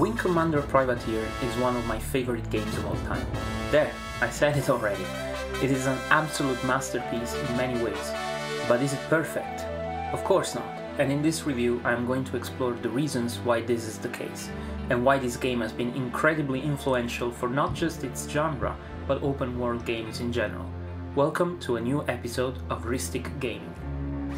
Wing Commander Privateer is one of my favorite games of all time. There, I said it already. It is an absolute masterpiece in many ways. But is it perfect? Of course not. And in this review I am going to explore the reasons why this is the case, and why this game has been incredibly influential for not just its genre, but open world games in general. Welcome to a new episode of Rhystic Gaming.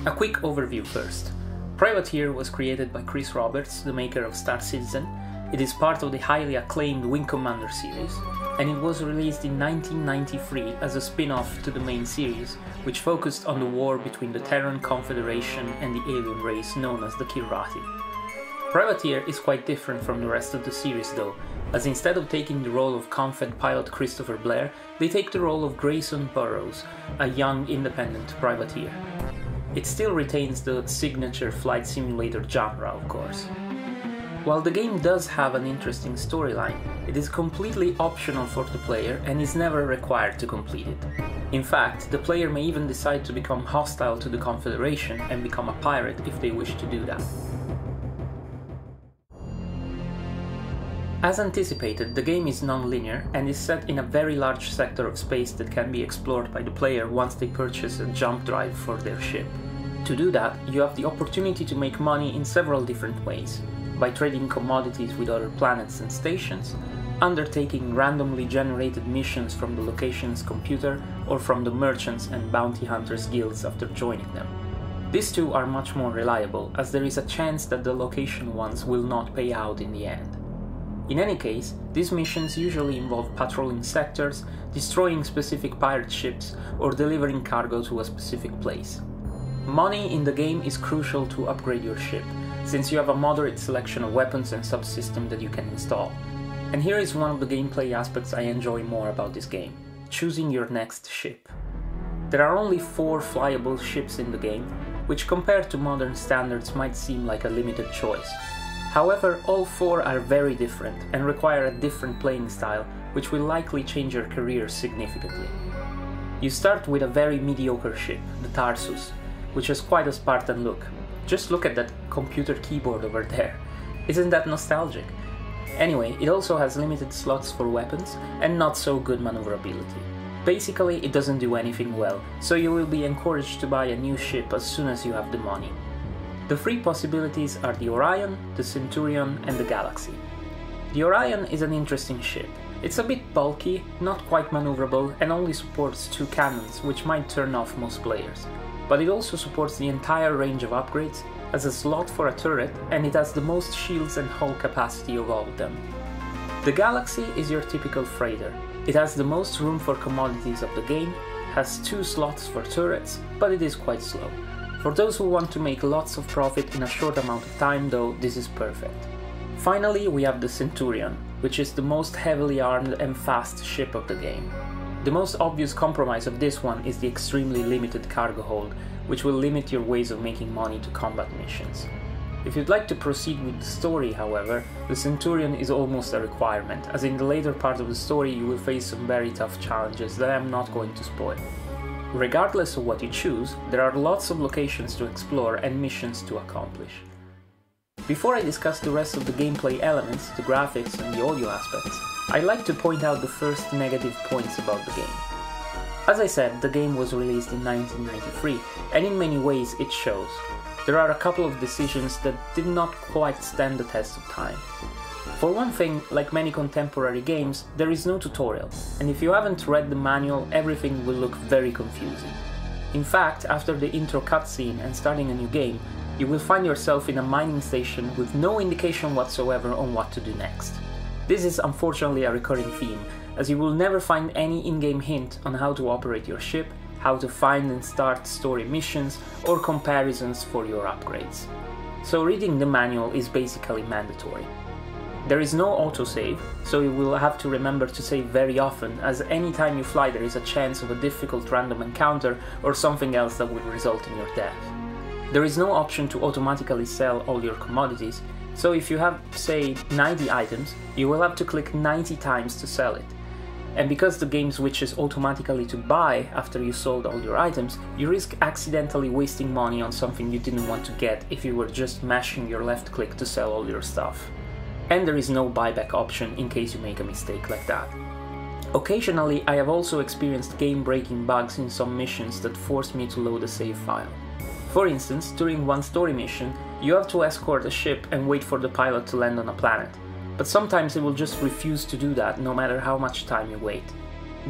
A quick overview first. Privateer was created by Chris Roberts, the maker of Star Citizen. It is part of the highly acclaimed Wing Commander series, and it was released in 1993 as a spin-off to the main series, which focused on the war between the Terran Confederation and the alien race known as the Kilrathi. Privateer is quite different from the rest of the series though, as instead of taking the role of Confed pilot Christopher Blair, they take the role of Grayson Burroughs, a young independent privateer. It still retains the signature flight simulator genre, of course. While the game does have an interesting storyline, it is completely optional for the player and is never required to complete it. In fact, the player may even decide to become hostile to the Confederation and become a pirate if they wish to do that. As anticipated, the game is non-linear and is set in a very large sector of space that can be explored by the player once they purchase a jump drive for their ship. To do that, you have the opportunity to make money in several different ways: by trading commodities with other planets and stations, undertaking randomly generated missions from the location's computer or from the merchants and bounty hunters guilds after joining them. These two are much more reliable, as there is a chance that the location ones will not pay out in the end. In any case, these missions usually involve patrolling sectors, destroying specific pirate ships, or delivering cargo to a specific place. Money in the game is crucial to upgrade your ship, since you have a moderate selection of weapons and subsystems that you can install. And here is one of the gameplay aspects I enjoy more about this game: choosing your next ship. There are only 4 flyable ships in the game, which compared to modern standards might seem like a limited choice. However, all 4 are very different and require a different playing style, which will likely change your career significantly. You start with a very mediocre ship, the Tarsus, which has quite a Spartan look. Just look at that computer keyboard over there. Isn't that nostalgic? Anyway, it also has limited slots for weapons and not so good maneuverability. Basically, it doesn't do anything well, so you will be encouraged to buy a new ship as soon as you have the money. The 3 possibilities are the Orion, the Centurion and the Galaxy. The Orion is an interesting ship. It's a bit bulky, not quite maneuverable, and only supports 2 cannons, which might turn off most players. But it also supports the entire range of upgrades, has a slot for a turret, and it has the most shields and hull capacity of all of them. The Galaxy is your typical freighter. It has the most room for commodities of the game, has 2 slots for turrets, but it is quite slow. For those who want to make lots of profit in a short amount of time though, this is perfect. Finally, we have the Centurion, which is the most heavily armed and fast ship of the game. The most obvious compromise of this one is the extremely limited cargo hold, which will limit your ways of making money to combat missions. If you'd like to proceed with the story, however, the Centurion is almost a requirement, as in the later part of the story you will face some very tough challenges that I am not going to spoil. Regardless of what you choose, there are lots of locations to explore and missions to accomplish. Before I discuss the rest of the gameplay elements, the graphics and the audio aspects, I'd like to point out the first negative points about the game. As I said, the game was released in 1993, and in many ways it shows. There are a couple of decisions that did not quite stand the test of time. For one thing, like many contemporary games, there is no tutorial, and if you haven't read the manual, everything will look very confusing. In fact, after the intro cutscene and starting a new game, you will find yourself in a mining station with no indication whatsoever on what to do next. This is unfortunately a recurring theme, as you will never find any in-game hint on how to operate your ship, how to find and start story missions, or comparisons for your upgrades. So reading the manual is basically mandatory. There is no autosave, so you will have to remember to save very often, as any time you fly there is a chance of a difficult random encounter or something else that will result in your death. There is no option to automatically sell all your commodities, so if you have, say, 90 items, you will have to click 90 times to sell it. And because the game switches automatically to buy after you sold all your items, you risk accidentally wasting money on something you didn't want to get if you were just mashing your left click to sell all your stuff. and there is no buyback option in case you make a mistake like that. Occasionally, I have also experienced game-breaking bugs in some missions that force me to load a save file. For instance, during one story mission, you have to escort a ship and wait for the pilot to land on a planet, but sometimes it will just refuse to do that no matter how much time you wait.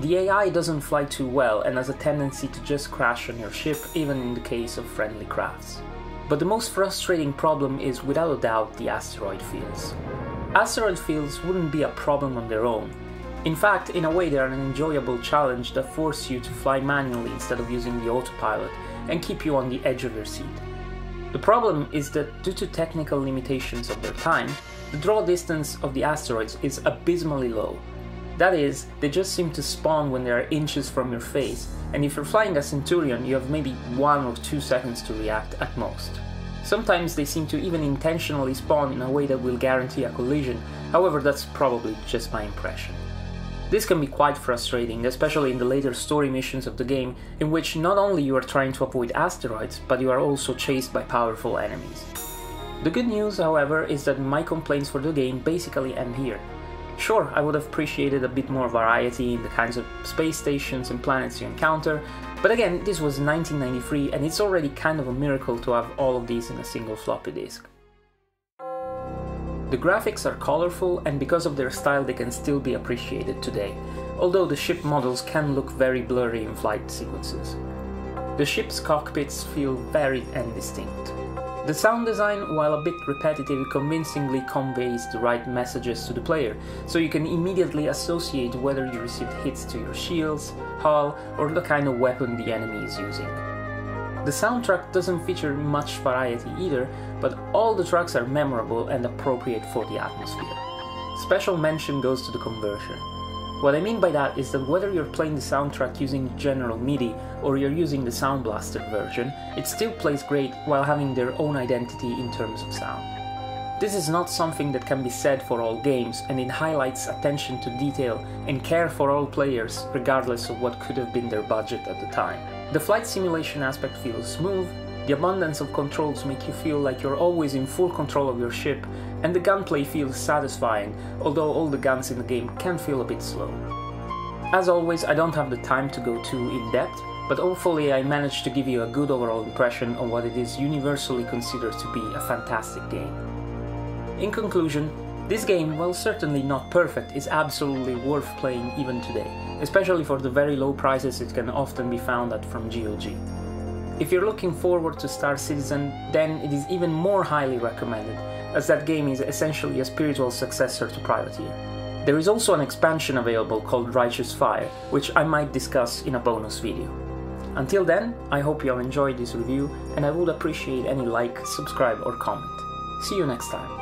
The AI doesn't fly too well and has a tendency to just crash on your ship, even in the case of friendly crafts. But the most frustrating problem is, without a doubt, the asteroid fields. Asteroid fields wouldn't be a problem on their own. In fact, in a way they are an enjoyable challenge that force you to fly manually instead of using the autopilot and keep you on the edge of your seat. The problem is that, due to technical limitations of their time, the draw distance of the asteroids is abysmally low. That is, they just seem to spawn when they are inches from your face, and if you're flying a Centurion you have maybe 1 or 2 seconds to react at most. Sometimes they seem to even intentionally spawn in a way that will guarantee a collision, however that's probably just my impression. This can be quite frustrating, especially in the later story missions of the game, in which not only you are trying to avoid asteroids, but you are also chased by powerful enemies. The good news, however, is that my complaints for the game basically end here. Sure, I would have appreciated a bit more variety in the kinds of space stations and planets you encounter, but again, this was 1993 and it's already kind of a miracle to have all of these in a single floppy disk. The graphics are colorful, and because of their style they can still be appreciated today, although the ship models can look very blurry in flight sequences. The ship's cockpits feel varied and distinct. The sound design, while a bit repetitive, convincingly conveys the right messages to the player, so you can immediately associate whether you received hits to your shields, hull, or the kind of weapon the enemy is using. The soundtrack doesn't feature much variety either, but all the tracks are memorable and appropriate for the atmosphere. Special mention goes to the conversion. What I mean by that is that whether you're playing the soundtrack using general MIDI or you're using the Sound Blaster version, it still plays great while having their own identity in terms of sound. This is not something that can be said for all games, and it highlights attention to detail and care for all players, regardless of what could have been their budget at the time. The flight simulation aspect feels smooth, the abundance of controls make you feel like you're always in full control of your ship, and the gunplay feels satisfying, although all the guns in the game can feel a bit slow. As always, I don't have the time to go too in-depth, but hopefully I managed to give you a good overall impression of what it is universally considered to be a fantastic game. In conclusion, this game, while certainly not perfect, is absolutely worth playing even today, especially for the very low prices it can often be found at from GOG. If you're looking forward to Star Citizen, then it is even more highly recommended, as that game is essentially a spiritual successor to Privateer. There is also an expansion available called Righteous Fire, which I might discuss in a bonus video. Until then, I hope you have enjoyed this review, and I would appreciate any like, subscribe or comment. See you next time.